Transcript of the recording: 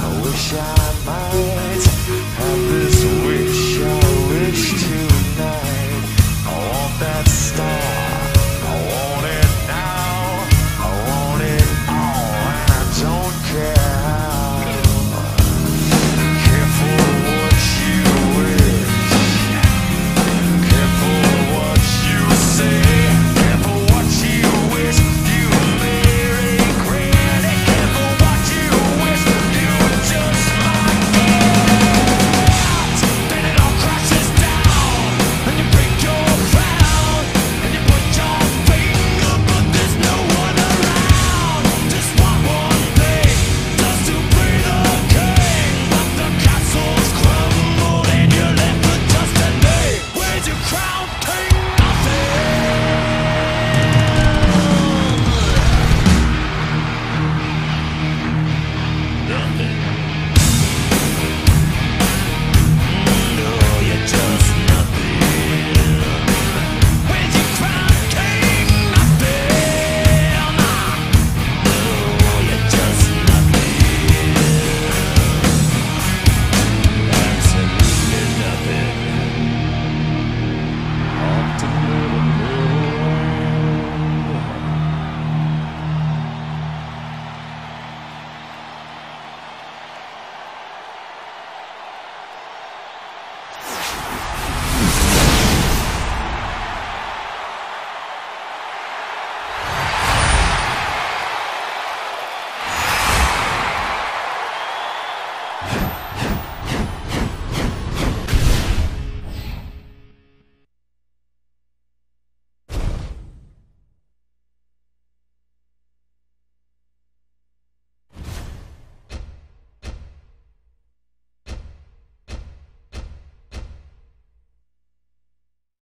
I wish I might.